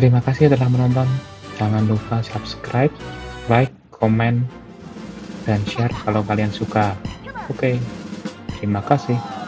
Terima kasih telah menonton. Jangan lupa subscribe, like, komen, dan share kalau kalian suka. Oke. Terima kasih.